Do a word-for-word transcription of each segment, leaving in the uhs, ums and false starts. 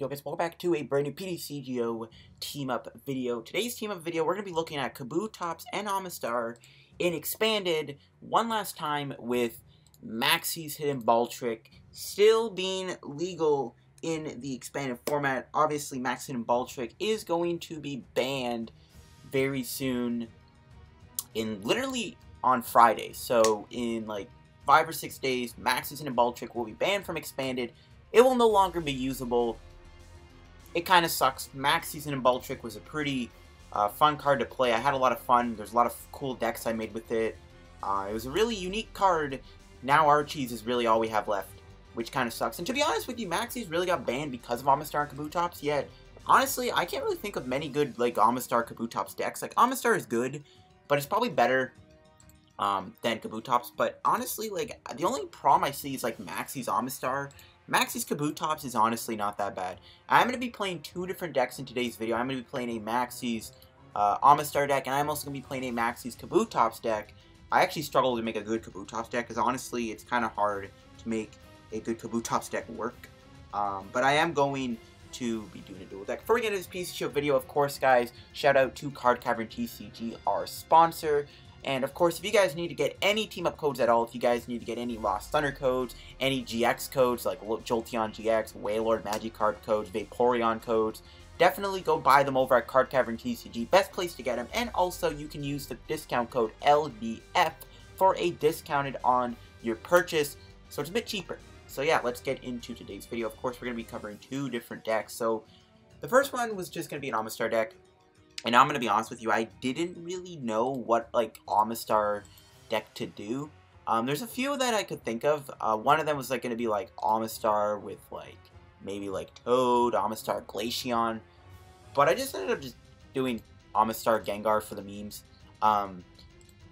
Yo guys, welcome back to a brand new P D C G O team-up video. Today's team-up video, we're going to be looking at Kabutops and Omastar in Expanded one last time with Maxie's Hidden Ball Trick still being legal in the Expanded format. Obviously, Maxie's Hidden Ball Trick is going to be banned very soon, in literally on Friday. So in like five or six days, Maxie's Hidden Ball Trick will be banned from Expanded. It will no longer be usable. It kind of sucks. Maxie's Hidden Ball Trick was a pretty uh, fun card to play. I had a lot of fun. There's a lot of cool decks I made with it. Uh, it was a really unique card. Now Archie's is really all we have left, which kind of sucks. And to be honest with you, Maxie's really got banned because of Omastar and Kabutops, yet honestly, I can't really think of many good like Omastar Kabutops decks. Like, Omastar is good, but it's probably better um, than Kabutops. But honestly, like, the only problem I see is like Maxie's Omastar. Maxie's Kabutops is honestly not that bad. I'm going to be playing two different decks in today's video. I'm going to be playing a Maxie's uh, Omastar deck, and I'm also going to be playing a Maxie's Kabutops deck. I actually struggle to make a good Kabutops deck, because honestly, it's kind of hard to make a good Kabutops deck work. Um, but I am going to be doing a dual deck. Before we get into this P C G O video, of course, guys, shout out to Card Cavern T C G, our sponsor. And, of course, if you guys need to get any team-up codes at all, if you guys need to get any Lost Thunder codes, any G X codes, like Jolteon G X, Wailord Magikarp codes, Vaporeon codes, definitely go buy them over at Card Cavern T C G. Best place to get them. And also, you can use the discount code L B F for a discounted on your purchase, so it's a bit cheaper. So, yeah, let's get into today's video. Of course, we're going to be covering two different decks. So, the first one was just going to be an Omastar deck. And I'm going to be honest with you, I didn't really know what, like, Omastar deck to do. Um, there's a few that I could think of. Uh, one of them was, like, going to be, like, Omastar with, like, maybe, like, Toad, Omastar Glaceon. But I just ended up just doing Omastar Gengar for the memes. Um,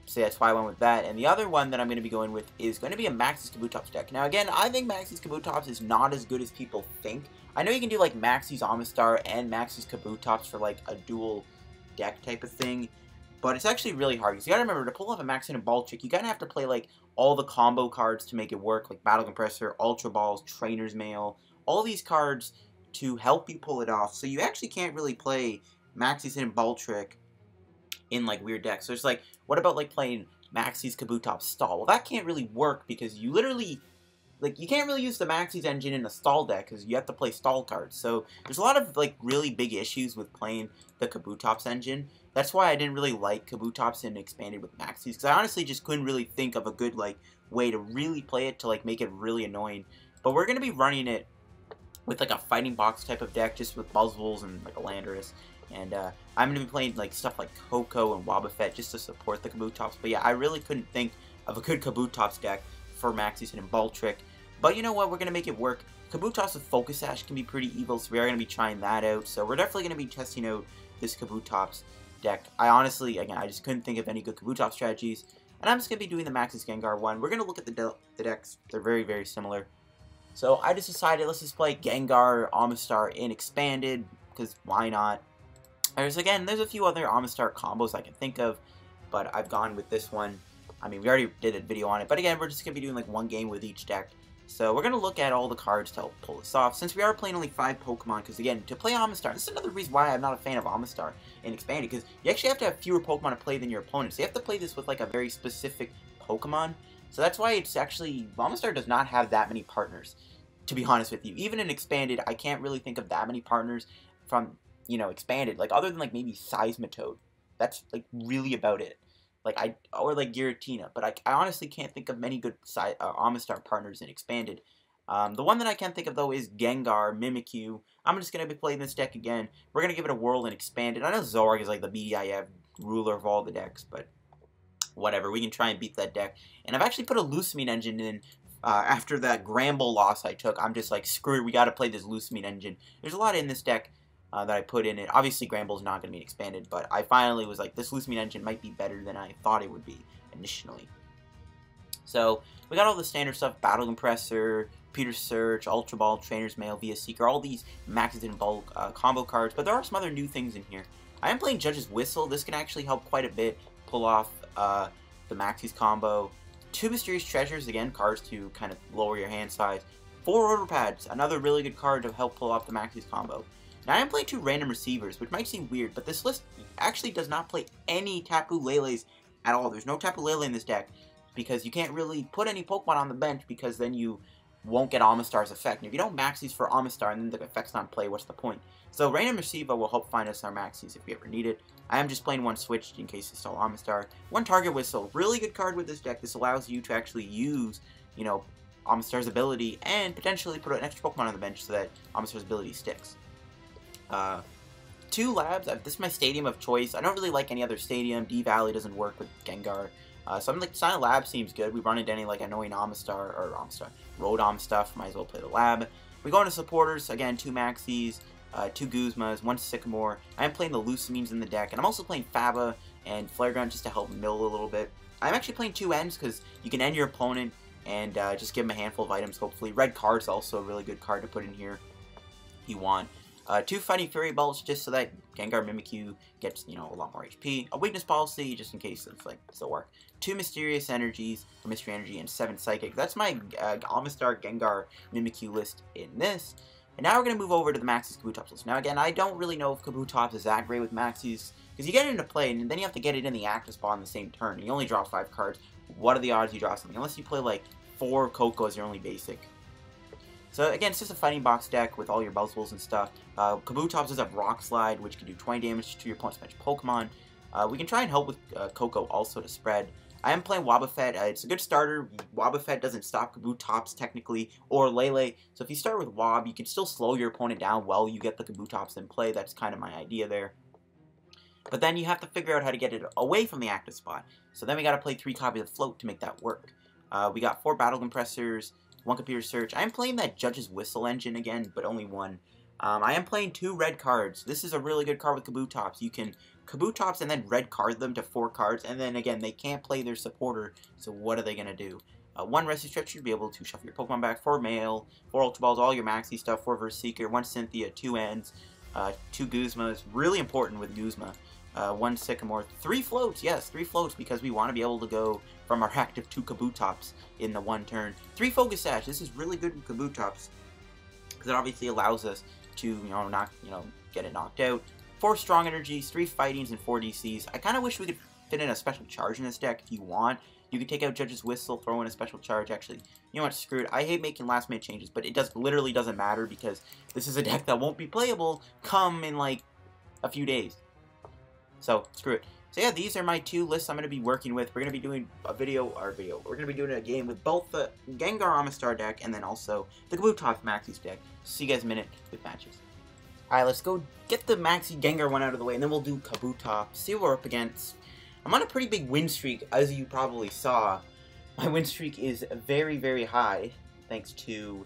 so that's why I went with that. And the other one that I'm going to be going with is going to be a Maxie's Kabutops deck. Now, again, I think Maxie's Kabutops is not as good as people think. I know you can do, like, Maxie's Omastar and Maxie's Kabutops for, like, a dual deck type of thing, but it's actually really hard, because you gotta remember, to pull off a Maxie's Hidden Ball Trick, you gotta have to play like all the combo cards to make it work, like Battle Compressor, Ultra Balls, Trainer's Mail, all these cards to help you pull it off. So you actually can't really play Maxie's Hidden Ball Trick in like weird decks. So it's like, what about like playing Maxie's Kabutops Stall? Well, that can't really work, because you literally, like, you can't really use the Maxie's engine in a stall deck, because you have to play stall cards. So there's a lot of, like, really big issues with playing the Kabutops engine. That's why I didn't really like Kabutops and Expanded with Maxie's, because I honestly just couldn't really think of a good, like, way to really play it to, like, make it really annoying. But we're going to be running it with, like, a fighting box type of deck, just with Buzzwoles and, like, a Landorus. And uh, I'm going to be playing, like, stuff like Coco and Wobbuffet just to support the Kabutops. But, yeah, I really couldn't think of a good Kabutops deck for Maxie's Hidden Ball Trick. But you know what? We're going to make it work. Kabutops with Focus Sash can be pretty evil, so we are going to be trying that out. So we're definitely going to be testing out this Kabutops deck. I honestly, again, I just couldn't think of any good Kabutops strategies. And I'm just going to be doing the Maxie's Gengar one. We're going to look at the, de the decks. They're very, very similar. So I just decided, let's just play Gengar, Omastar in Expanded, because why not? There's, again, there's a few other Omastar combos I can think of, but I've gone with this one. I mean, we already did a video on it, but again, we're just going to be doing like one game with each deck. So we're going to look at all the cards to help pull this off. Since we are playing only five Pokemon, because again, to play Omastar, this is another reason why I'm not a fan of Omastar in Expanded, because you actually have to have fewer Pokemon to play than your opponents. So you have to play this with like a very specific Pokemon. So that's why it's actually, Omastar does not have that many partners, to be honest with you. Even in Expanded, I can't really think of that many partners from, you know, Expanded. Like, other than like maybe Seismitoad. That's like really about it. Like I or like Giratina, but I, I honestly can't think of many good side, uh, Omastar partners in Expanded. Um, the one that I can think of though is Gengar, Mimikyu. I'm just gonna be playing this deck again. We're gonna give it a whirl and Expanded. I know Zorg is like the B D I F ruler of all the decks, but whatever. We can try and beat that deck. And I've actually put a Lusamine engine in uh, after that Gramble loss I took. I'm just like, screw it, we gotta play this Lusamine engine. There's a lot in this deck Uh, that I put in it. Obviously, Gramble's not going to be Expanded, but I finally was like, this Lusamine engine might be better than I thought it would be initially. So, we got all the standard stuff, Battle Compressor, Computer Search, Ultra Ball, Trainer's Mail, Via Seeker, all these Maxie's Hidden Ball uh, combo cards, but there are some other new things in here. I am playing Judge's Whistle. This can actually help quite a bit pull off uh, the Maxie's combo. Two Mysterious Treasures, again, cards to kind of lower your hand size. Four Order Pads, another really good card to help pull off the Maxie's combo. And I am playing two random receivers, which might seem weird, but this list actually does not play any Tapu Lele's at all. There's no Tapu Lele in this deck, because you can't really put any Pokemon on the bench, because then you won't get Omastar's effect. And if you don't Maxie's for Omastar and then the effect's not play, what's the point? So random receiver will help find us our Maxie's if we ever need it. I am just playing one Switch in case it's still Omastar. One Target Whistle, really good card with this deck. This allows you to actually use, you know, Omastar's ability and potentially put an extra Pokemon on the bench so that Omastar's ability sticks. Uh, two Labs, I've, this is my stadium of choice. I don't really like any other stadium. D-Valley doesn't work with Gengar. Uh, so I'm like, Silent Lab seems good. We run into any like annoying Omastar or Omastar, Rotom stuff. Might as well play the Lab. We go into supporters, again, two Maxie's, uh, two Guzmas, one Sycamore. I'm playing the Lusamines in the deck, and I'm also playing Faba and Flareon just to help mill a little bit. I'm actually playing two ends because you can end your opponent and uh, just give him a handful of items, hopefully. Red Card is also a really good card to put in here if you want. Uh, two Fighting Fury Bolts, just so that Gengar Mimikyu gets, you know, a lot more H P. A Weakness Policy, just in case it's, like, still work. Two Mysterious Energies, or Mystery Energy, and seven Psychic. That's my uh, Omastar Gengar Mimikyu list in this. And now we're going to move over to the Maxie's Kabutops list. Now, again, I don't really know if Kabutops is that great with Maxie's, because you get it into play, and then you have to get it in the active spot on the same turn. You only draw five cards. What are the odds you draw something? Unless you play, like, four Coco as your only basic. So again, it's just a fighting box deck with all your Buzzwoles and stuff. Uh, Kabutops does have Rock Slide, which can do twenty damage to your opponent's bench Pokemon. Uh, we can try and help with uh, Coco also to spread. I am playing Wobbuffet. Uh, it's a good starter. Wobbuffet doesn't stop Kabutops technically, or Lele. So if you start with Wob, you can still slow your opponent down while you get the Kabutops in play. That's kind of my idea there. But then you have to figure out how to get it away from the active spot. So then we got to play three copies of Float to make that work. Uh, we got four Battle Compressors, one Computer Search. I'm playing that Judge's Whistle engine again, but only one. Um, I am playing two Red Cards. This is a really good card with Kabutops. You can Kabutops and then Red Card them to four cards, and then again, they can't play their supporter, so what are they going to do? Uh, one Rescue Stretch should be able to shuffle your Pokemon back, four Mail, four Ultra Balls, all your Maxie stuff, four Verse Seeker, one Cynthia, two Ends, uh, two Guzmas, really important with Guzma, uh, one Sycamore, three Floats, yes, three Floats, because we want to be able to go from our active two Kabutops in the one turn. Three Focus Sash, this is really good with Kabutops, because it obviously allows us to, you know, knock, you know, get it knocked out. Four Strong Energies, three Fightings, and four D Cs. I kind of wish we could fit in a Special Charge in this deck if you want. You could take out Judge's Whistle, throw in a Special Charge. Actually, you know what, screw it. I hate making last minute changes, but it does literally doesn't matter because this is a deck that won't be playable come in like a few days. So, screw it. So yeah, these are my two lists I'm going to be working with. We're going to be doing a video, or a video, we're going to be doing a game with both the Gengar Omastar deck and then also the Kabutops Maxie's deck. See you guys in a minute with matches. Alright, let's go get the Maxie Gengar one out of the way, and then we'll do Kabutops, see what we're up against. I'm on a pretty big win streak, as you probably saw. My win streak is very, very high, thanks to...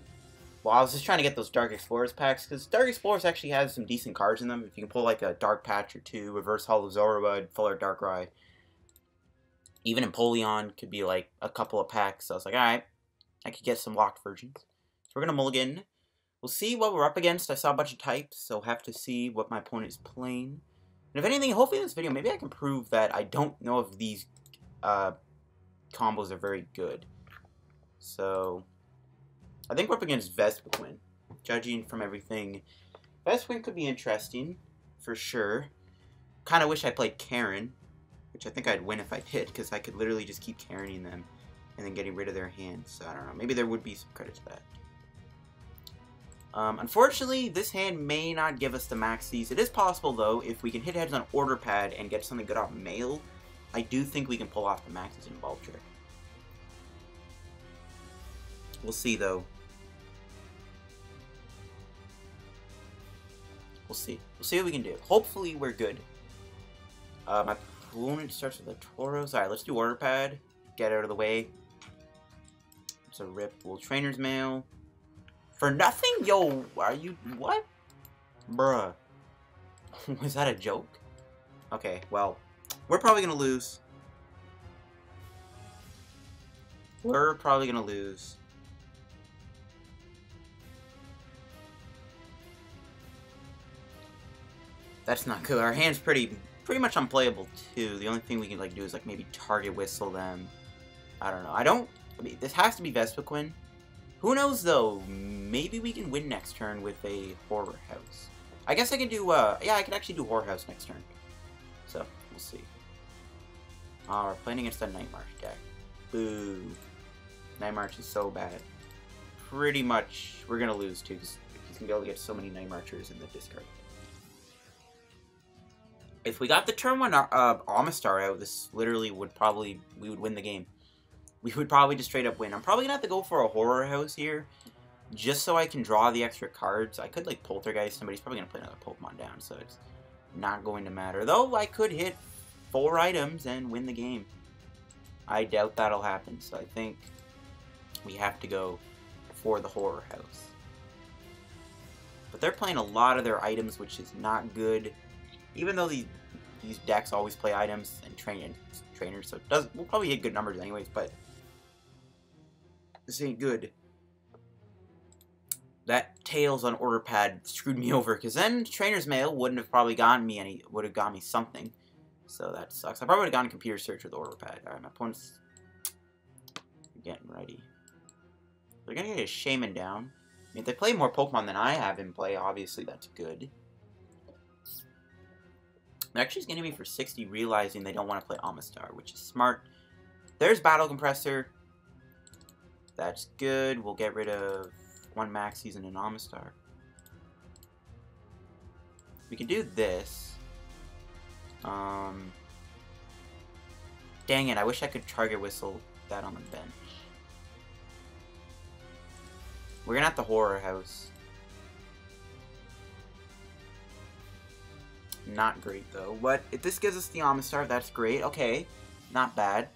Well, I was just trying to get those Dark Explorers packs, because Dark Explorers actually has some decent cards in them. If you can pull, like, a Dark Patch or two, Reverse Hollow Zorua, Full Art Darkrai. Even Empoleon could be, like, a couple of packs. So I was like, alright, I could get some locked versions. So we're going to mulligan. We'll see what we're up against. I saw a bunch of types, so we'll have to see what my opponent is playing. And if anything, hopefully in this video, maybe I can prove that I don't know if these uh, combos are very good. So... I think we're up against Vespiquen. Judging from everything, Vespiquen could be interesting, for sure. Kind of wish I played Karen, which I think I'd win if I did, because I could literally just keep Karening them and then getting rid of their hands. So I don't know. Maybe there would be some credit to that. Um, unfortunately, this hand may not give us the Maxie's. It is possible, though, if we can hit heads on Order Pad and get something good off Mail, I do think we can pull off the Maxie's in Ball Trick. We'll see, though. We'll see. We'll see what we can do. Hopefully, we're good. Uh, my opponent starts with the Tauros. Alright, let's do Order Pad. Get out of the way. It's a rip. We'll Trainer's Mail. For nothing? Yo, are you... What? Bruh. Was that a joke? Okay, well. We're probably gonna lose. We're probably gonna lose. That's not good. Our hand's pretty pretty much unplayable too. The only thing we can like do is like maybe Target Whistle them. I don't know. I don't I mean, this has to be Vespiquen. Who knows though, maybe we can win next turn with a Horror House. I guess I can do, uh, yeah, I can actually do Horror House next turn. So, we'll see. Oh, we're playing against a Night March deck. Boo. Night March is so bad. Pretty much, we're gonna lose too, because he's gonna be able to get so many Night Marchers in the discard. If we got the turn one uh, Omastar out, this literally would probably, we would win the game. We would probably just straight up win. I'm probably gonna have to go for a Horror House here, just so I can draw the extra cards. I could, like, Poltergeist somebody's probably gonna play another Pokemon down, so it's not going to matter. Though, I could hit four items and win the game. I doubt that'll happen, so I think we have to go for the Horror House. But they're playing a lot of their items, which is not good. Even though these, these decks always play items and train, trainers, so it does, we'll probably hit good numbers anyways, but this ain't good. That Tails on Order Pad screwed me over, because then Trainer's Mail wouldn't have probably gotten me any, would have gotten me something. So that sucks. I probably would have gone Computer Search with Order Pad. Alright, my opponent's getting ready. They're going to get a Shaman down. I mean, if they play more Pokemon than I have in play, obviously that's good. They're actually going to be for sixty, realizing they don't want to play Omastar, which is smart. There's Battle Compressor. That's good. We'll get rid of one Maxie's and an Omastar. We can do this. Um, dang it, I wish I could Target Whistle that on the bench. We're gonna have the Horror House. Not great though. What if this gives us the Omastar? That's great. Okay, not bad.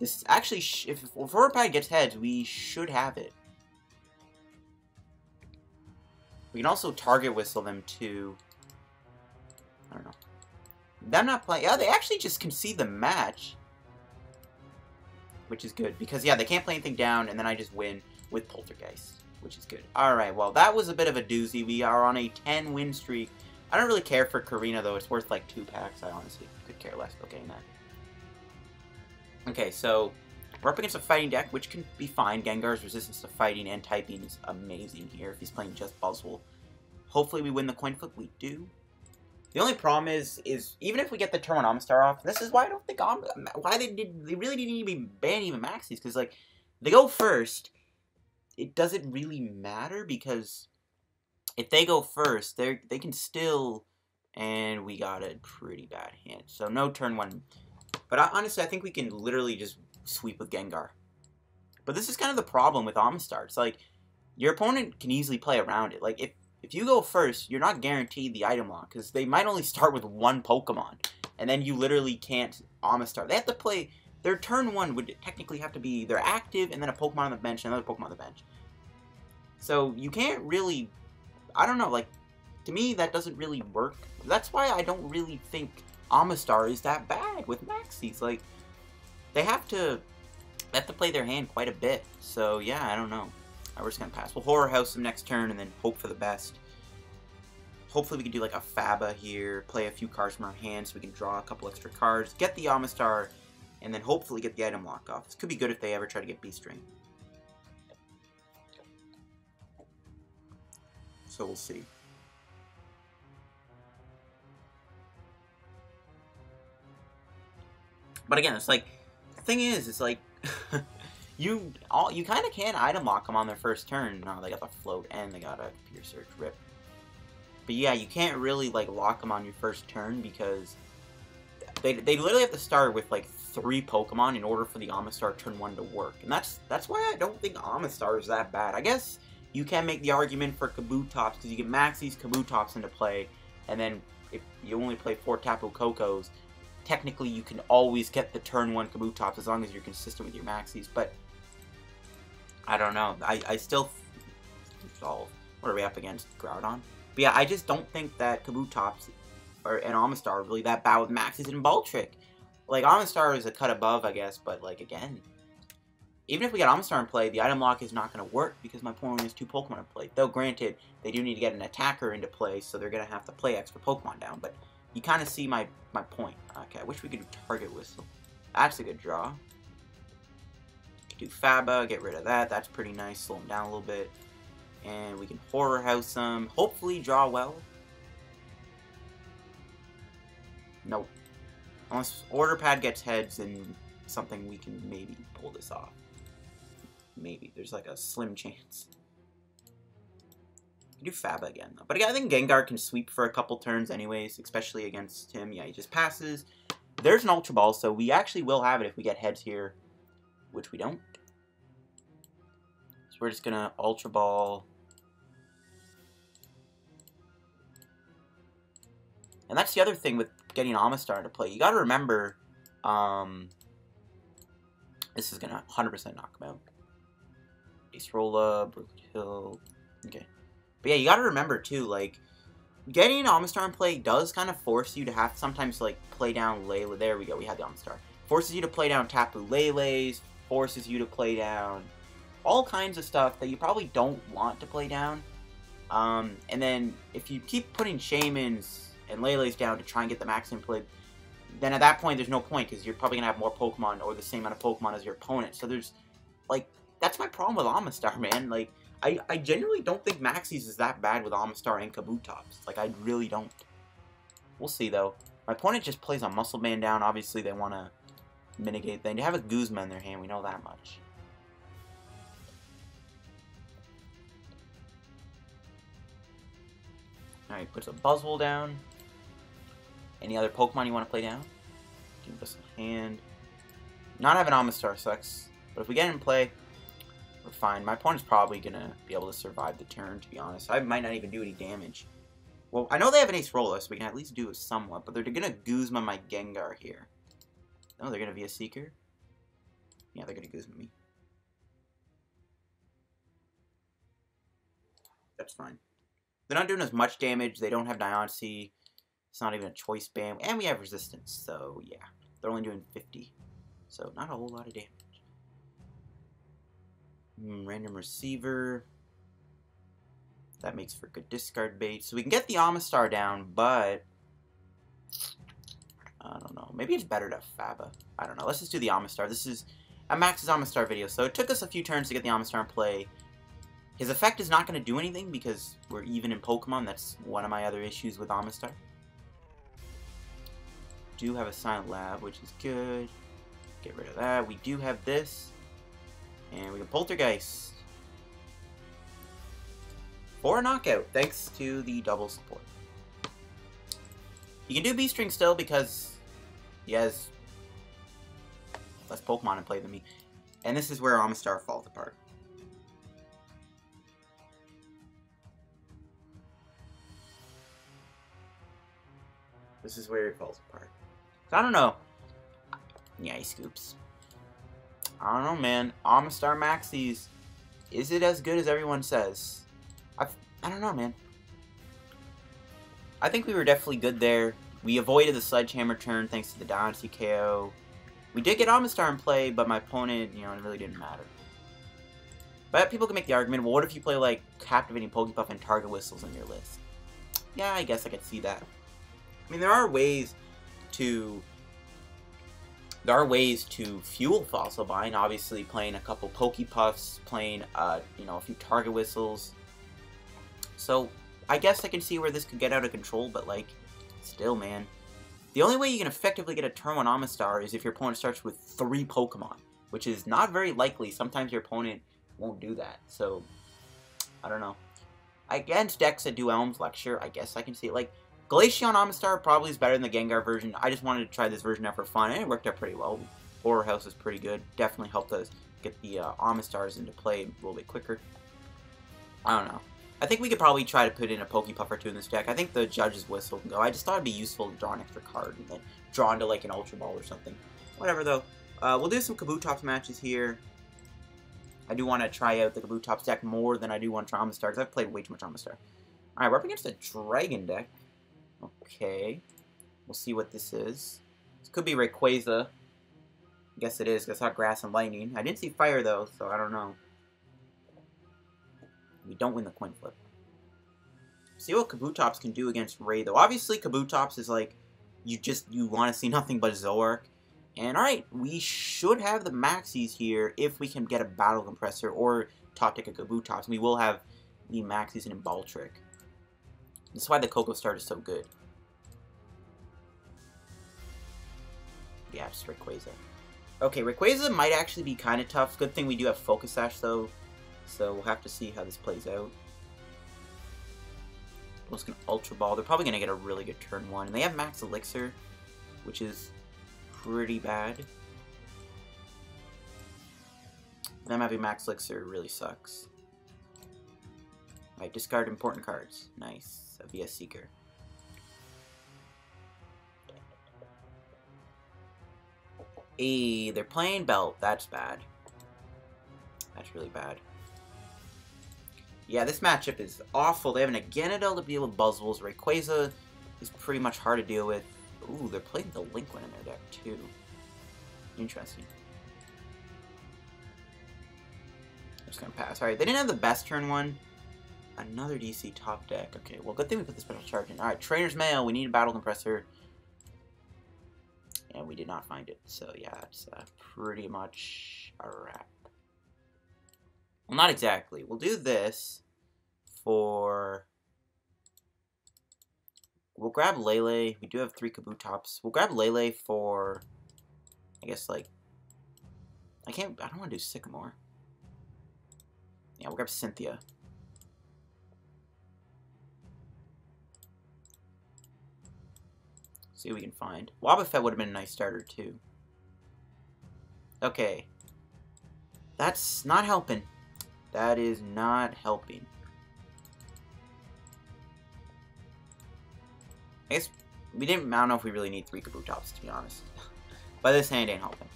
This actually, sh if, if Horror Pad gets heads, we should have it. We can also Target Whistle them to... I don't know. Them not playing... Yeah, they actually just concede the match. Which is good. Because, yeah, they can't play anything down, and then I just win with Poltergeist. Which is good. Alright, well, that was a bit of a doozy. We are on a ten win streak. I don't really care for Karina, though. It's worth, like, two packs. I honestly could care less about getting that. Okay, so... We're up against a fighting deck, which can be fine. Gengar's resistance to fighting and typing is amazing here if he's playing just Buzzwole. Hopefully we win the coin flip. We do. The only problem is, is even if we get the turn one Omastar off, this is why I don't think Om why they did they really didn't need to be banning even Maxie's, because like they go first, it doesn't really matter because if they go first, they they can still, and we got a pretty bad hand. So no turn one. But I, honestly, I think we can literally just sweep with Gengar. But this is kind of the problem with Omastar. It's like, your opponent can easily play around it. Like, if, if you go first, you're not guaranteed the item lock, because they might only start with one Pokemon, and then you literally can't Omastar. They have to play, their turn one would technically have to be their active, and then a Pokemon on the bench, and another Pokemon on the bench. So, you can't really, I don't know, like, to me, that doesn't really work. That's why I don't really think Omastar is that bad with Maxie's. Like, They have to they have to play their hand quite a bit. So, yeah, I don't know. Right, we're just going to pass. We'll Horror House them next turn and then hope for the best. Hopefully we can do, like, a Faba here. Play a few cards from our hand so we can draw a couple extra cards. Get the Omastar, and then hopefully get the item lock off. This could be good if they ever try to get B-String. So we'll see. But again, it's like... Thing is, it's like you all you kind of can item lock them on their first turn. No, they got the float and they got a Computer Search rip. But yeah, you can't really like lock them on your first turn because they they literally have to start with like three Pokemon in order for the Omastar turn one to work. And that's that's why I don't think Omastar is that bad. I guess you can make the argument for Kabutops because you get Maxie's Kabutops into play, and then if you only play four Tapu Cocos. Technically, you can always get the turn one Kabutops as long as you're consistent with your Maxie's, but I don't know. I, I still... Solve. What are we up against? Groudon? But yeah, I just don't think that Kabutops or, and Omastar are really that bad with Maxie's and Ball Trick. Like, Omastar is a cut above, I guess, but, like, again... Even if we get Omastar in play, the item lock is not going to work because my opponent has two Pokemon in play. Though, granted, they do need to get an attacker into play, so they're going to have to play extra Pokemon down, but... You kind of see my, my point. Okay, I wish we could do Target Whistle. That's a good draw. do Faba, get rid of that. That's pretty nice, slow him down a little bit. And we can Horror House him. Hopefully draw well. Nope. Unless Order Pad gets heads and something, we can maybe pull this off. Maybe. There's like a slim chance. I can do Faba again, though. But again, I think Gengar can sweep for a couple turns anyways, especially against him. Yeah, he just passes. There's an Ultra Ball, so we actually will have it if we get heads here, which we don't. So we're just going to Ultra Ball. And that's the other thing with getting Omastar to play. You got to remember, um, this is going to one hundred percent knock him out. Ace Roll Up, Hill. Okay. But yeah, you got to remember too, like, getting Omastar in play does kind of force you to have to sometimes, like, play down Lele. There we go, we had the Omastar. Forces you to play down Tapu Lele's, forces you to play down all kinds of stuff that you probably don't want to play down. Um, and then if you keep putting Shamans and Lele's down to try and get the max in play, then at that point there's no point because you're probably going to have more Pokemon or the same amount of Pokemon as your opponent. So there's, like, that's my problem with Omastar, man. Like, I, I genuinely don't think Maxie's is that bad with Omastar and Kabutops. Like, I really don't. We'll see, though. My opponent just plays on Muscle Man down. Obviously, they want to mitigate things. They have a Guzma in their hand. We know that much. Alright, puts a Buzzwole down. Any other Pokemon you want to play down? Give us a hand. Not having Omastar sucks, but if we get in play, we're fine. My opponent's probably going to be able to survive the turn, to be honest. I might not even do any damage. Well, I know they have an Ace Roller, so we can at least do it somewhat, but they're going to Guzma my Gengar here. Oh, they're going to be a Seeker? Yeah, they're going to Guzma me. That's fine. They're not doing as much damage. They don't have Diancie. It's not even a choice bam. And we have resistance, so yeah. They're only doing fifty. So not a whole lot of damage. Mm, random receiver. That makes for good discard bait. So we can get the Omastar down, but I don't know. Maybe it's better to Faba. I don't know. Let's just do the Omastar. This is a Max's Omastar video, so it took us a few turns to get the Omastar in play. His effect is not going to do anything because we're even in Pokemon. That's one of my other issues with Omastar. Do have a Silent Lab, which is good. Get rid of that. We do have this. And we can Poltergeist. For a knockout, thanks to the double support. You can do B-String still because he has less Pokemon in play than me. And this is where Omastar falls apart. This is where it falls apart. So I don't know. Yeah, he scoops. I don't know, man. Omastar Maxie's, is it as good as everyone says? I I don't know, man. I think we were definitely good there. We avoided the Sledgehammer turn thanks to the Diancie K O. We did get Omastar in play, but my opponent, you know, it really didn't matter. But people can make the argument, well, what if you play, like, Captivating Pokepuff and Target Whistles in your list? Yeah, I guess I could see that. I mean, there are ways to... There are ways to fuel fossil buying, obviously playing a couple Pokepuffs, playing, uh, you know, a few Target Whistles. So, I guess I can see where this could get out of control, but, like, still, man. The only way you can effectively get a turn one Omastar is if your opponent starts with three Pokemon, which is not very likely. Sometimes your opponent won't do that, so, I don't know. Against decks that do Elm's Lecture, I guess I can see it, like... Glaceon Omastar probably is better than the Gengar version. I just wanted to try this version out for fun, and it worked out pretty well. Horror House is pretty good. Definitely helped us get the uh, Omastars into play a little bit quicker. I don't know. I think we could probably try to put in a Pokepuff or two in this deck. I think the Judge's Whistle can go. I just thought it'd be useful to draw an extra card and then draw into, like, an Ultra Ball or something. Whatever, though. Uh, we'll do some Kabutops matches here. I do want to try out the Kabutops deck more than I do want to try Omastar, because I've played way too much Omastar. Alright, we're up against a Dragon deck. Okay, we'll see what this is. This could be Rayquaza. I guess it is, because I saw Grass and Lightning. I didn't see Fire, though, so I don't know. We don't win the coin flip. See what Kabutops can do against Ray, though. Obviously, Kabutops is like, you just, you want to see nothing but Zoroark. And alright, we should have the Maxie's here if we can get a Battle Compressor or Top Deck a Kabutops. We will have the Maxie's Hidden Ball Trick. That's why the Coco start is so good. Yeah, just Rayquaza. Okay, Rayquaza might actually be kind of tough. Good thing we do have Focus Sash, though. So we'll have to see how this plays out. I'm just going to Ultra Ball. They're probably going to get a really good turn one. And they have Max Elixir, which is pretty bad. Them having Max Elixir really sucks. Alright, discard important cards. Nice. A V S Seeker. Hey, they're playing Belt. That's bad. That's really bad. Yeah, this matchup is awful. They have an Aganidel to deal with Buzzwoles. Rayquaza is pretty much hard to deal with. Ooh, they're playing Delinquent in their deck, too. Interesting. I'm just gonna pass. Alright, they didn't have the best turn one. Another D C top deck. Okay, well, good thing we put the Special Charge in. Alright, Trainer's Mail. We need a Battle Compressor. And we did not find it. So, yeah, that's uh, pretty much a wrap. Well, not exactly. We'll do this for... We'll grab Lele. We do have three Kabutops. We'll grab Lele for... I guess, like... I can't... I don't want to do Sycamore. Yeah, we'll grab Cynthia. See what we can find. Wobbuffet would have been a nice starter, too. Okay. That's not helping. That is not helping. I guess we didn't... I don't know if we really need three Kabutops, to be honest. But this hand ain't helping.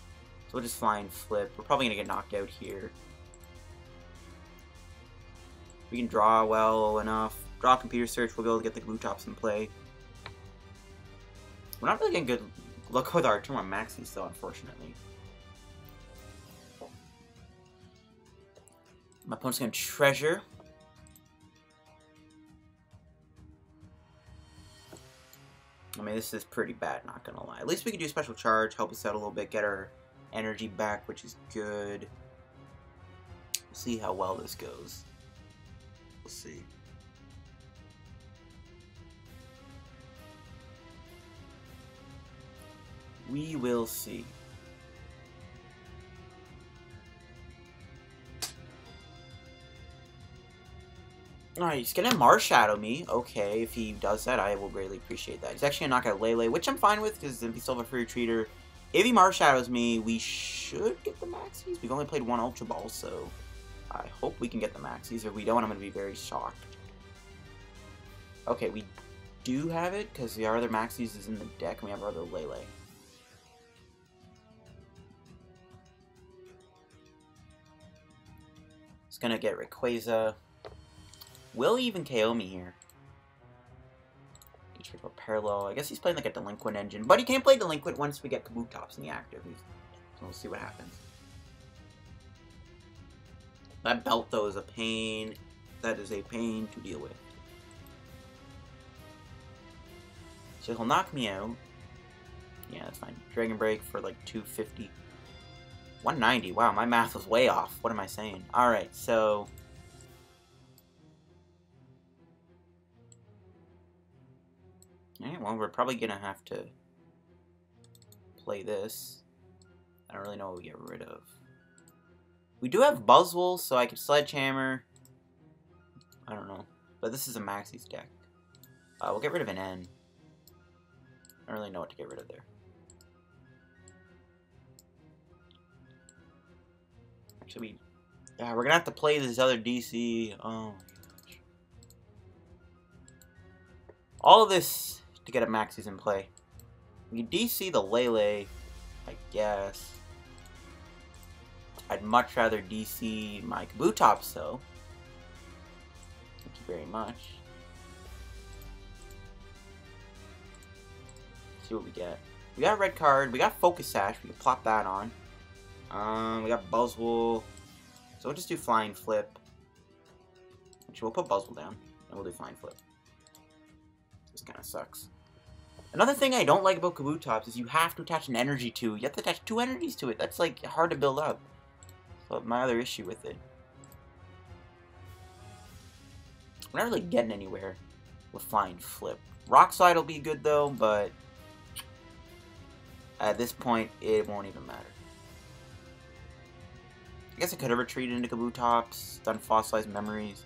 So we'll just fly and flip. We're probably going to get knocked out here. We can draw well enough. Draw Computer Search. We'll be able to get the Kabutops in play. We're not really getting good luck with our turn one Maxie's though, unfortunately. My opponent's gonna treasure. I mean, this is pretty bad, not gonna lie. At least we can do Special Charge, help us out a little bit, get our energy back, which is good. We'll see how well this goes. We'll see. We will see. Alright, he's gonna Marshadow me. Okay, if he does that, I will greatly appreciate that. He's actually gonna knock out Lele, which I'm fine with, because he's still a free retreater. If he Marshadows me, we should get the Maxie's. We've only played one Ultra Ball, so I hope we can get the Maxie's. If we don't, I'm gonna be very shocked. Okay, we do have it, because our other Maxie's is in the deck, and we have our other Lele. It's gonna get Rayquaza. Will he even K O me here? He tried for parallel. I guess he's playing like a Delinquent engine, but he can't play Delinquent once we get Kabutops in the active. We'll see what happens. That Belt though is a pain. That is a pain to deal with. So he'll knock me out. Yeah, that's fine. Dragon Break for like two fifty. one ninety. Wow, my math was way off. What am I saying? Alright, so... Alright, well, we're probably gonna have to play this. I don't really know what we get rid of. We do have Buzzwole, so I could Sledgehammer. I don't know. But this is a Maxie's deck. Uh, we'll get rid of an N. I don't really know what to get rid of there. Should we... Yeah, we're gonna have to play this other D C. Oh my gosh. All of this to get a Maxie's in play. We D C the Lele, I guess. I'd much rather D C my Kabutops, though. Thank you very much. Let's see what we get. We got a Red Card. We got Focus Sash. We can plop that on. Um, we got Buzzwole, so we'll just do Flying Flip. Actually, we'll put Buzzwole down, and we'll do Flying Flip. This kind of sucks. Another thing I don't like about Kabutops is you have to attach an energy to. You have to attach two energies to it. That's like hard to build up. So my other issue with it. We're not really getting anywhere with Flying Flip. Rock Slide will be good though, but at this point it won't even matter. I guess I could have retreated into Kabutops, done Fossilized Memories.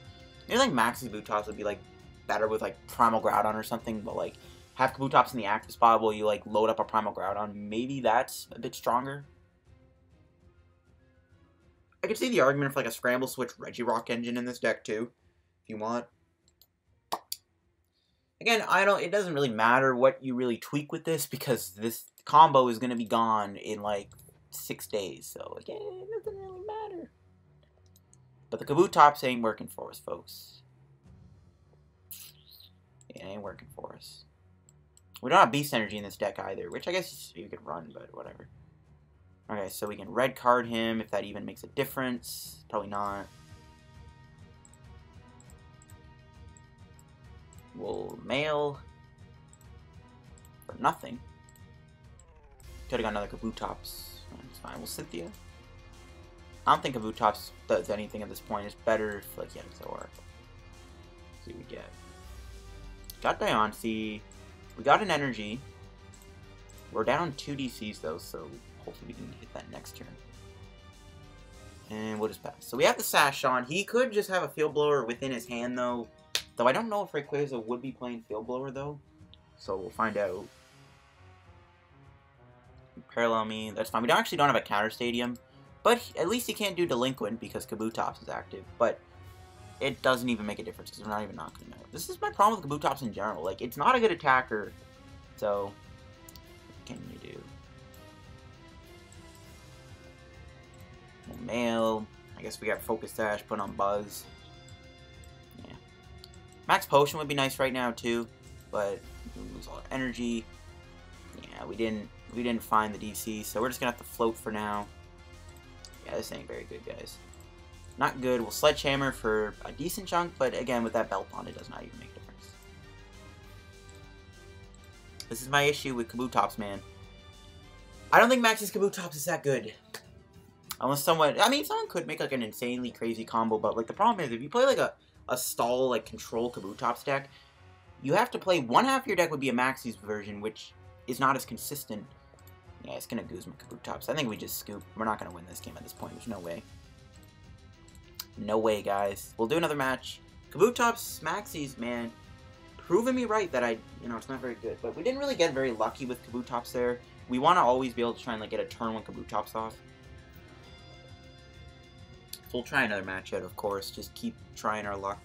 Maybe like Maxie's Kabutops would be like better with like Primal Groudon or something, but like have Kabutops in the active spot while you like load up a Primal Groudon. Maybe that's a bit stronger. I could see the argument for like a Scramble Switch Regirock engine in this deck too, if you want. Again, I don't. It doesn't really matter what you really tweak with this because this combo is gonna be gone in like six days. So again, it doesn't really matter. But the Kabutops ain't working for us, folks. It ain't working for us. We don't have Beast Energy in this deck either, which I guess you could run, but whatever. Okay, so we can red card him if that even makes a difference. Probably not. We'll mail for nothing. Could have got another Kabutops. It's fine. We'll Cynthia. I don't think Kabutops does anything at this point. It's better if, like, yeah, it's or. See what we get. Got Diancie. We got an energy. We're down two D Cs though, so hopefully we can hit that next turn. And we'll just pass. So we have the Sash on. He could just have a Field Blower within his hand though. Though I don't know if Rayquaza would be playing Field Blower though, so we'll find out. Parallel me, that's fine. We don't actually don't have a Counter Stadium, but at least he can't do Delinquent because Kabutops is active, but it doesn't even make a difference because we're not even knocking him out. This is my problem with Kabutops in general. Like, it's not a good attacker, so what can you do? We'll mail. I guess we got Focus Sash, put on Buzz. Max Potion would be nice right now too, but we lose all our energy. Yeah, we didn't we didn't find the D C, so we're just gonna have to float for now. Yeah, this ain't very good, guys. Not good. We'll Sledgehammer for a decent chunk, but again, with that belt on, it does not even make a difference. This is my issue with Kabutops, man. I don't think Max's Kabutops is that good. Unless someone, I mean, someone could make like an insanely crazy combo, but like the problem is if you play like a a stall, like, control Kabutops deck, you have to play one half of your deck would be a Maxie's version, which is not as consistent. Yeah, it's gonna Guzma Kabutops. I think we just scoop. We're not gonna win this game at this point. There's no way. No way, guys. We'll do another match. Kabutops, Maxie's, man, proving me right that I, you know, it's not very good. But we didn't really get very lucky with Kabutops there. We want to always be able to try and, like, get a turn one Kabutops off. We'll try another match out, of course. Just keep trying our luck.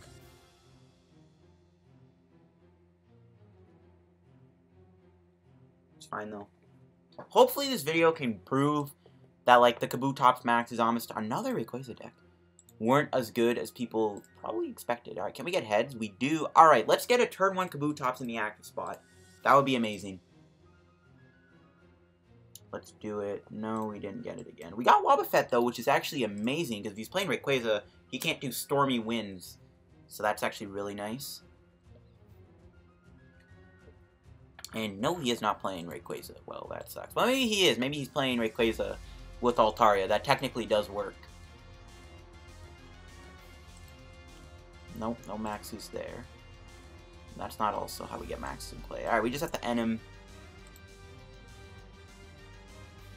It's fine, though. Hopefully this video can prove that, like, the Kabutops, Max's, Omastar, another Rayquaza deck, weren't as good as people probably expected. Alright, can we get heads? We do. Alright, let's get a turn one Kabutops in the active spot. That would be amazing. Let's do it. No, we didn't get it again. We got Wobbuffet, though, which is actually amazing, because if he's playing Rayquaza, he can't do Stormy Winds. So that's actually really nice. And no, he is not playing Rayquaza. Well, that sucks. Well, maybe he is. Maybe he's playing Rayquaza with Altaria. That technically does work. Nope, no Maxie's there. That's not also how we get Maxie's in play. Alright, we just have to end him.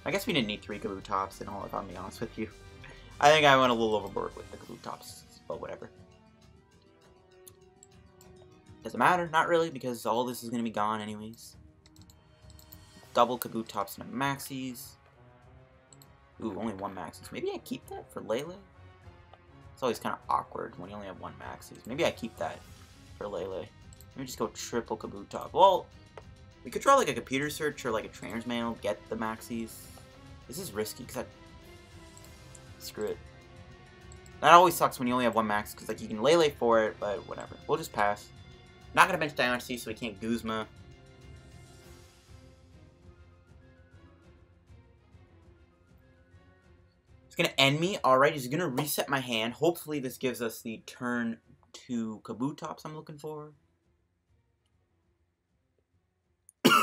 I guess we didn't need three Kabutops in all, if I'm being honest with you. I think I went a little overboard with the Kabutops, but whatever. Doesn't matter, not really, because all this is going to be gone anyways. Double Kabutops and a Maxie's. Ooh, only one Maxie's. Maybe I keep that for Lele? It's always kind of awkward when you only have one Maxie's. Maybe I keep that for Lele. Let me just go triple Kabutop. Well, we could draw like a Computer Search or like a Trainer's Mail, get the Maxie's. This is risky, because I... Screw it. That always sucks when you only have one max, because, like, you can Lele for it, but whatever. We'll just pass. Not going to bench Diancie, so we can't Guzma. It's going to end me. Alright, he's going to reset my hand. Hopefully this gives us the turn to Kabutops I'm looking for.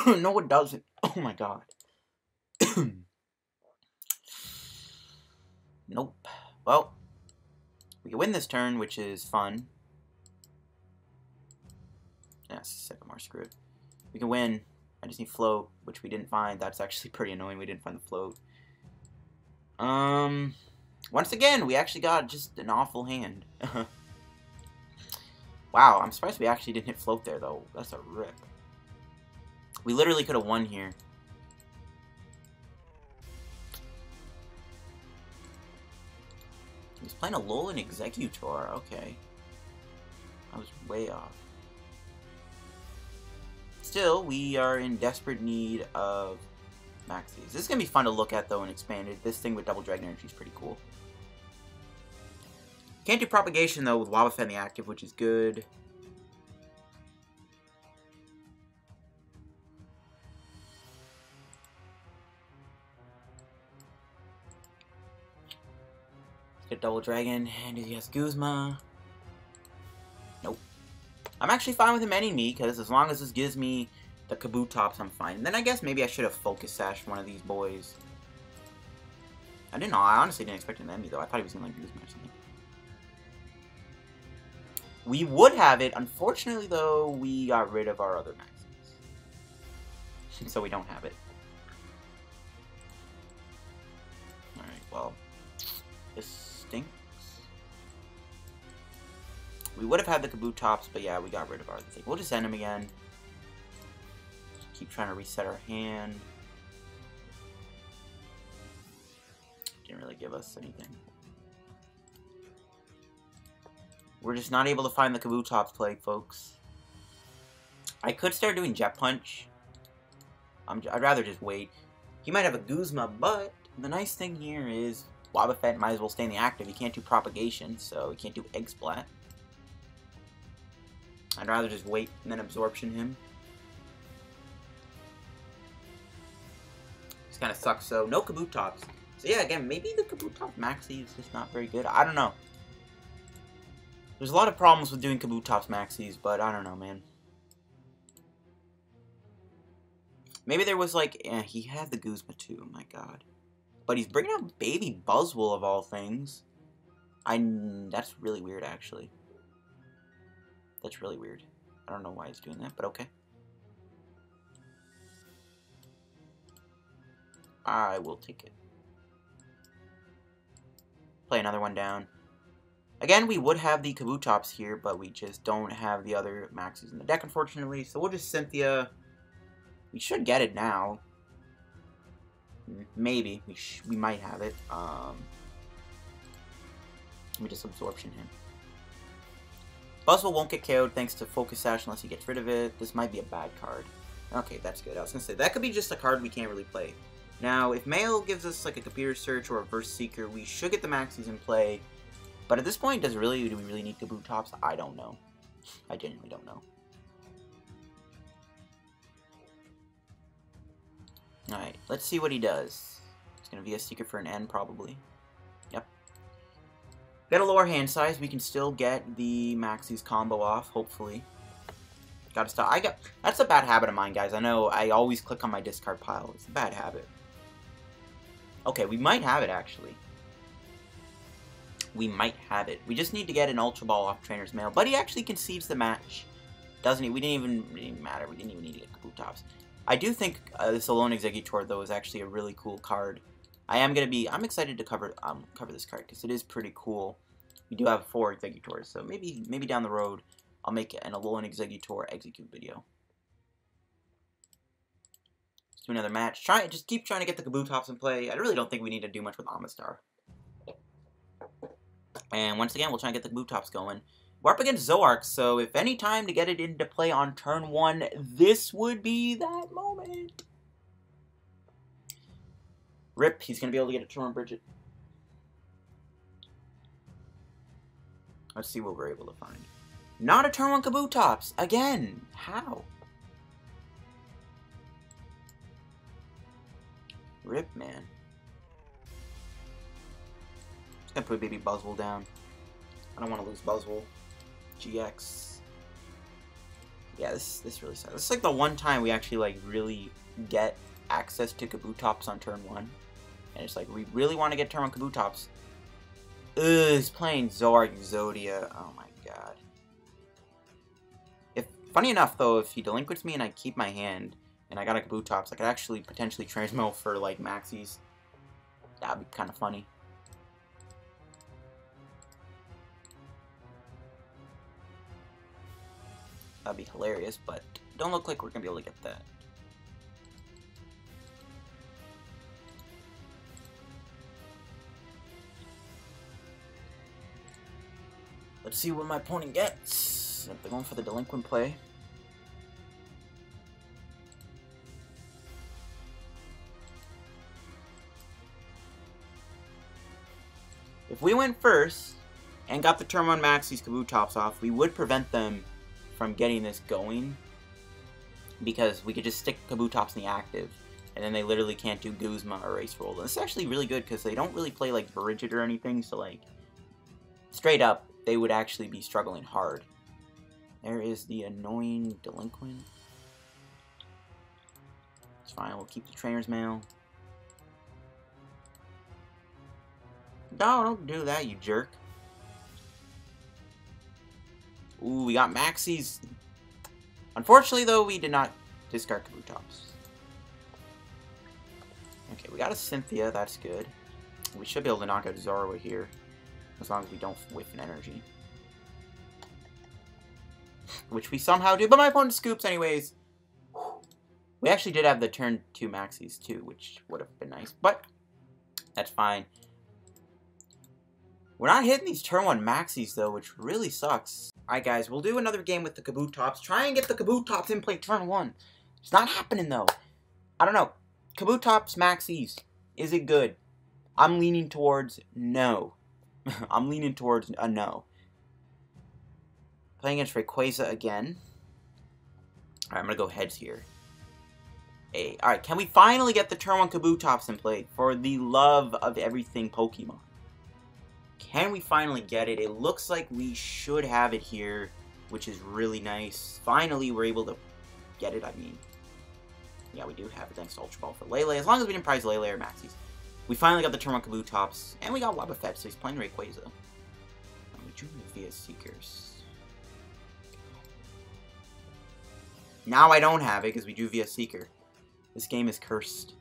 No, it doesn't. Oh my god. Nope. Well, we can win this turn, which is fun. Yes, Sycamore screwed. We can win. I just need float, which we didn't find. That's actually pretty annoying. We didn't find the float. Um, once again, we actually got just an awful hand. Wow, I'm surprised we actually didn't hit float there, though. That's a rip. We literally could have won here. He's playing a Alolan Executor. Okay. I was way off. Still, we are in desperate need of Maxie's. This is going to be fun to look at, though, and expanded. This thing with Double Dragon Energy is pretty cool. Can't do propagation, though, with Wobbuffet in the active, which is good. Let's get Double Dragon, and he has Guzma. Nope. I'm actually fine with him ending me, because as long as this gives me the Kabutops, I'm fine. And then I guess maybe I should have Focus Sash one of these boys. I didn't know. I honestly didn't expect him to end me, though. I thought he was going to like Guzma or something. We would have it. Unfortunately, though, we got rid of our other Maxes. So we don't have it. Alright, well. This stinks. We would have had the Kabutops, but yeah, we got rid of our other thing. We'll just end him again. Just keep trying to reset our hand. Didn't really give us anything. We're just not able to find the Kabutops play, folks. I could start doing Jet Punch. I'm j I'd rather just wait. He might have a Guzma, but the nice thing here is Wobbuffet might as well stay in the active. He can't do propagation, so he can't do Egg Splat. I'd rather just wait and then absorption him. This kind of sucks, so no Kabutops. So yeah, again, maybe the Kabutop Maxi is just not very good. I don't know. There's a lot of problems with doing Kabutops Maxis, but I don't know, man. Maybe there was like, eh, he had the Guzma too, my god. But he's bringing up Baby Buzzwole of all things. I, that's really weird, actually. That's really weird. I don't know why he's doing that, but okay. I will take it. Play another one down. Again, we would have the Kabutops here, but we just don't have the other Maxes in the deck, unfortunately. So we'll just Cynthia. We should get it now. Maybe. We sh we might have it. Um, let me just absorption him. Buzzwole won't get K O'd thanks to Focus Sash unless he gets rid of it. This might be a bad card. Okay, that's good. I was going to say, that could be just a card we can't really play. Now, if Mail gives us like a Computer Search or a Verse Seeker, we should get the Maxes in play. But at this point, does really do we really need Kabutops? I don't know. I genuinely don't know. Alright, let's see what he does. It's going to be a secret for an end, probably. Yep. Got a lower hand size. We can still get the Maxie's combo off, hopefully. Gotta stop. I got. That's a bad habit of mine, guys. I know I always click on my discard pile. It's a bad habit. Okay, we might have it, actually. We might have it. We just need to get an Ultra Ball off Trainer's Mail. But he actually concedes the match. Doesn't he? We didn't even, it didn't even matter. We didn't even need to get Kabutops. I do think uh, this Alolan Executor, though, is actually a really cool card. I am going to be... I'm excited to cover um, cover this card, because it is pretty cool. We do have four Executors, so maybe maybe down the road, I'll make an Alolan Executor execute video. Let's do another match. Try, just keep trying to get the Kabutops in play. I really don't think we need to do much with Omastar. And once again, we'll try and get the Kabutops going. We're up against Zoark, so if any time to get it into play on turn one, this would be that moment. Rip, he's going to be able to get a turn on Bridget. Let's see what we're able to find. Not a turn on Kabutops! Again! How? Rip, man. Gonna put Baby Buzzwole down. I don't want to lose Buzzwole. G X. yeah, this this really sucks. It's like the one time we actually like really get access to Kabutops on turn one, and it's like we really want to get turn on Kabutops. Ugh, he's playing Zoark and Exodia. Oh my god. If funny enough though, if he delinquents me and I keep my hand and I got a Kabutops, I could actually potentially Trainer's Mail for like Maxie's. That'd be kind of funny. That'd be hilarious, but don't look like we're gonna be able to get that. Let's see what my opponent gets. If they're going for the delinquent play. If we went first and got the turn one Maxie's Kabutops off, we would prevent them from getting this going, because we could just stick Kabutops in the active, and then they literally can't do Guzma or Race Roll. And this is actually really good, because they don't really play, like, Brigid or anything, so, like, straight up, they would actually be struggling hard. There is the annoying delinquent. It's fine, we'll keep the Trainer's Mail. No, don't do that, you jerk. Ooh, we got Maxie's. Unfortunately, though, we did not discard Kabutops. Okay, we got a Cynthia. That's good. We should be able to knock out Zorua here, as long as we don't whiff an energy. Which we somehow do, but my opponent scoops anyways. We actually did have the turn two Maxie's, too, which would have been nice, but that's fine. We're not hitting these turn one Maxie's, though, which really sucks. Alright guys, we'll do another game with the Kabutops. Try and get the Kabutops in play turn one. It's not happening though. I don't know. Kabutops, Maxie's. Is it good? I'm leaning towards no. I'm leaning towards a no. Playing against Rayquaza again. Alright, I'm gonna go heads here. Hey, alright, can we finally get the turn one Kabutops in play? For the love of everything Pokemon. Can we finally get it? It looks like we should have it here, which is really nice. Finally, we're able to get it, I mean. Yeah, we do have it, thanks to Ultra Ball for Lele. As long as we didn't prize Lele or Maxie's. We finally got the turn on Kabutops, and we got Wobbuffet, so he's playing Rayquaza. And we drew the via Seekers. Now I don't have it, because we drew via Seeker. This game is cursed.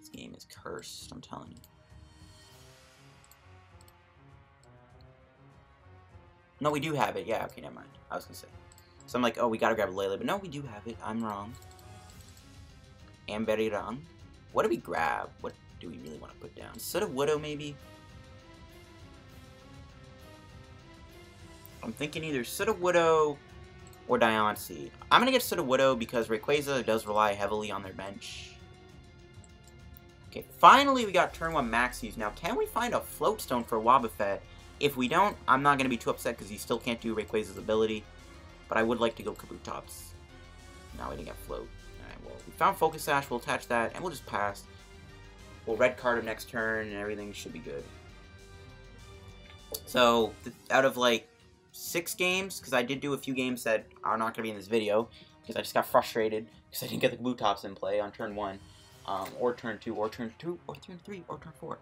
This game is cursed, I'm telling you. No, we do have it. Yeah, okay, never mind. I was gonna say. So I'm like, oh, we gotta grab Lele, but no, we do have it. I'm wrong. I'm very wrong. What do we grab? What do we really want to put down? Instead of Widow, maybe? I'm thinking either Instead of Widow or Diancie. I'm gonna get Instead of Widow because Rayquaza does rely heavily on their bench. Okay, finally we got turn one Maxie's. Now, can we find a Float Stone for Wobbuffet? If we don't, I'm not going to be too upset because he still can't do Rayquaza's ability. But I would like to go Kabutops. Now we didn't get Float. Alright, well, we found Focus Sash. We'll attach that, and we'll just pass. We'll Red Card him next turn, and everything should be good. So, out of, like, six games, because I did do a few games that are not going to be in this video, because I just got frustrated because I didn't get the Kabutops in play on turn one, um, or turn two, or turn two, or turn three, or turn four.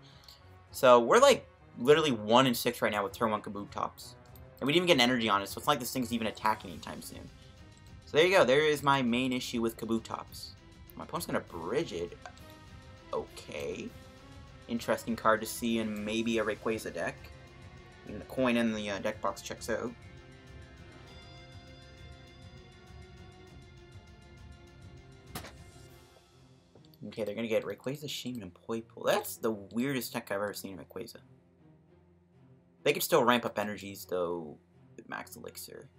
So, we're, like, literally one and six right now with turn one Kabutops. And we didn't even get an energy on it, so it's like this thing's even attacking anytime soon. So there you go. There is my main issue with Kabutops. My opponent's going to Brigid. Okay. Interesting card to see in maybe a Rayquaza deck. And the coin in the uh, deck box checks out. Okay, they're going to get Rayquaza, Shaman, and Poipole. That's the weirdest deck I've ever seen in Rayquaza. They could still ramp up energies, though, with Max Elixir.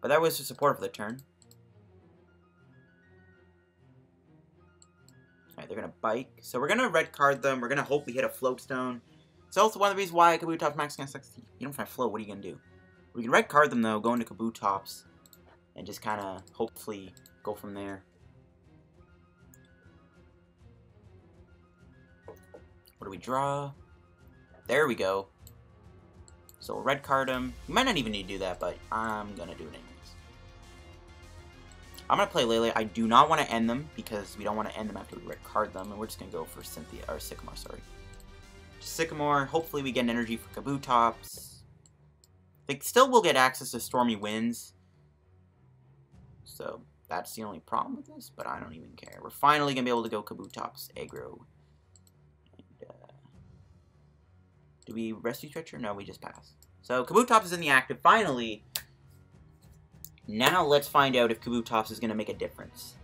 But that was to support for the turn. Alright, they're going to bike. So we're going to Red Card them. We're going to hope we hit a Float Stone. It's also one of the reasons why Kabutops Max kind of sucks. You don't find Float, what are you going to do? We can Red Card them, though, go into Kabutops, and just kind of hopefully go from there. What do we draw? There we go. So we'll red card him. You might not even need to do that, but I'm going to do it anyways. I'm going to play Lele. I do not want to end them because we don't want to end them after we red card them. And we're just going to go for Cynthia, or Sycamore, sorry. Just Sycamore. Hopefully we get an energy for Kabutops. They still will get access to Stormy Winds. So that's the only problem with this, but I don't even care. We're finally going to be able to go Kabutops aggro. And, uh, do we rescue Treacher? No, we just pass. So Kabutops is in the active, finally. Now let's find out if Kabutops is going to make a difference.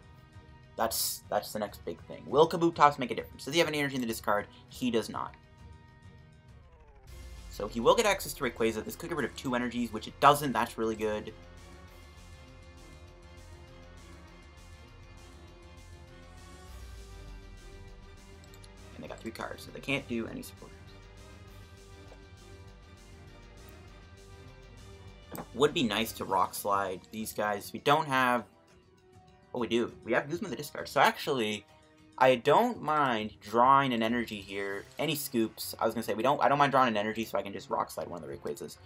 That's, that's the next big thing. Will Kabutops make a difference? Does he have any energy in the discard? He does not. So he will get access to Rayquaza. This could get rid of two energies, which it doesn't. That's really good. And they got three cards, so they can't do any supporters. Would be nice to Rock Slide these guys. We don't have... Oh, we do. We have Guzma the discard. So actually... I don't mind drawing an energy here. Any scoops? I was gonna say we don't. I don't mind drawing an energy, so I can just rock slide one of the Rayquazas.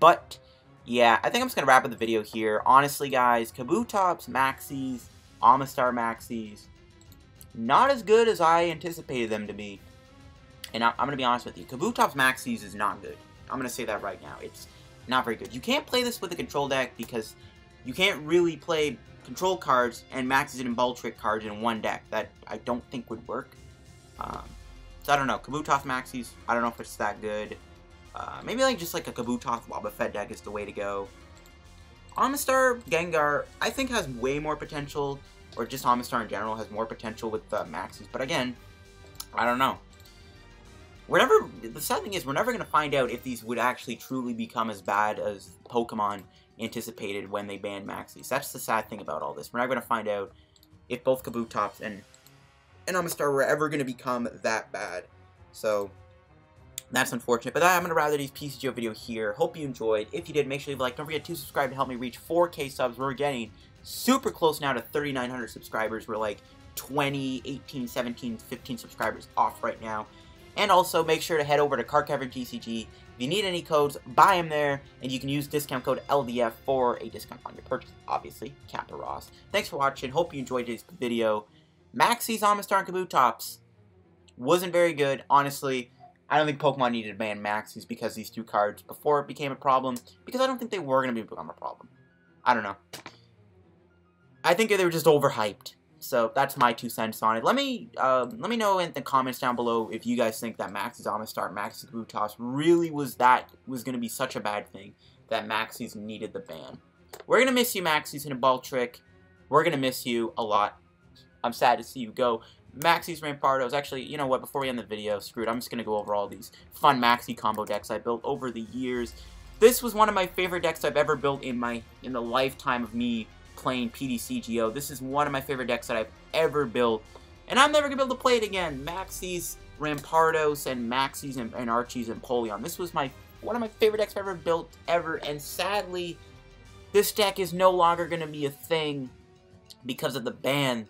But yeah, I think I'm just gonna wrap up the video here. Honestly, guys, Kabutops, Maxie's, Omastar Maxie's, not as good as I anticipated them to be. And I, I'm gonna be honest with you, Kabutops Maxie's is not good. I'm gonna say that right now. It's not very good. You can't play this with a control deck because you can't really play control cards and Maxie's Hidden Ball Trick cards in one deck. That I don't think would work. Um, so I don't know. Kabutops Maxie's, I don't know if it's that good. Uh, maybe like just like a Kabutops Wobbuffet deck is the way to go. Omastar Gengar, I think has way more potential, or just Omastar in general has more potential with uh, Maxie's. But again, I don't know. We're never, the sad thing is we're never going to find out if these would actually truly become as bad as Pokemon anticipated when they banned Maxie's. That's the sad thing about all this. We're not going to find out if both Kabutops and and Omastar were ever going to become that bad. So that's unfortunate. But I'm going to wrap up this P C G O video here. Hope you enjoyed. If you did, make sure you leave a like. Don't forget to subscribe to help me reach four K subs. We're getting super close now to thirty-nine hundred subscribers. We're like twenty, eighteen, seventeen, fifteen subscribers off right now. And also, make sure to head over to Card Cavern T C G. If you need any codes, buy them there, and you can use discount code L D F for a discount on your purchase, obviously, Kappa Ross. Thanks for watching. Hope you enjoyed today's video. Maxie's, Omastar, and Kabutops wasn't very good. Honestly, I don't think Pokemon needed to ban Maxie's because these two cards before it became a problem, because I don't think they were going to become a problem. I don't know. I think they were just overhyped. So that's my two cents on it. Let me uh, let me know in the comments down below if you guys think that Maxie's Omastar, Maxie's Kabutops really was that was gonna be such a bad thing that Maxie's needed the ban. We're gonna miss you, Maxie's Hidden Ball Trick. We're gonna miss you a lot. I'm sad to see you go. Maxie's Rampardos. Actually, you know what? Before we end the video, screw it. I'm just gonna go over all these fun Maxie combo decks I built over the years. This was one of my favorite decks I've ever built in my in the lifetime of me playing P D C G O. This is one of my favorite decks that I've ever built, and I'm never gonna be able to play it again. Maxie's Rampardos and Maxie's and, and Archie's and Polion. This was my one of my favorite decks I've ever built ever, and sadly, this deck is no longer gonna be a thing because of the ban.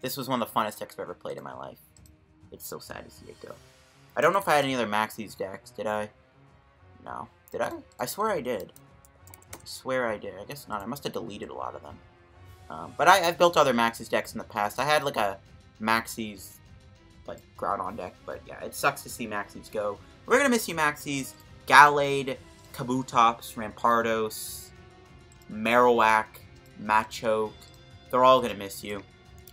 This was one of the funnest decks I've ever played in my life. It's so sad to see it go. I don't know if I had any other Maxie's decks. Did I? No. Did I? I swear I did. Swear I did. I guess not. I must have deleted a lot of them. Um, but I, I've built other Maxie's decks in the past. I had like a Maxie's like Groudon deck, but yeah, it sucks to see Maxie's go. We're gonna miss you, Maxie's. Gallade, Kabutops, Rampardos, Marowak, Machoke. They're all gonna miss you.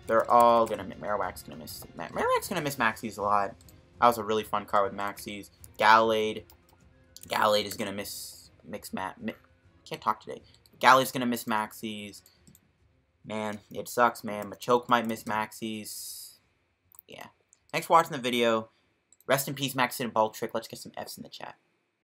They're all gonna miss. Marowak's gonna miss. Marowak's gonna miss Maxie's a lot. That was a really fun card with Maxie's. Gallade. Gallade is gonna miss mix mat. Mi Can't talk today. Galley's gonna miss Maxie's. Man, it sucks, man. Machoke might miss Maxie's. Yeah. Thanks for watching the video. Rest in peace, Maxie's Hidden Ball Trick. Let's get some F's in the chat.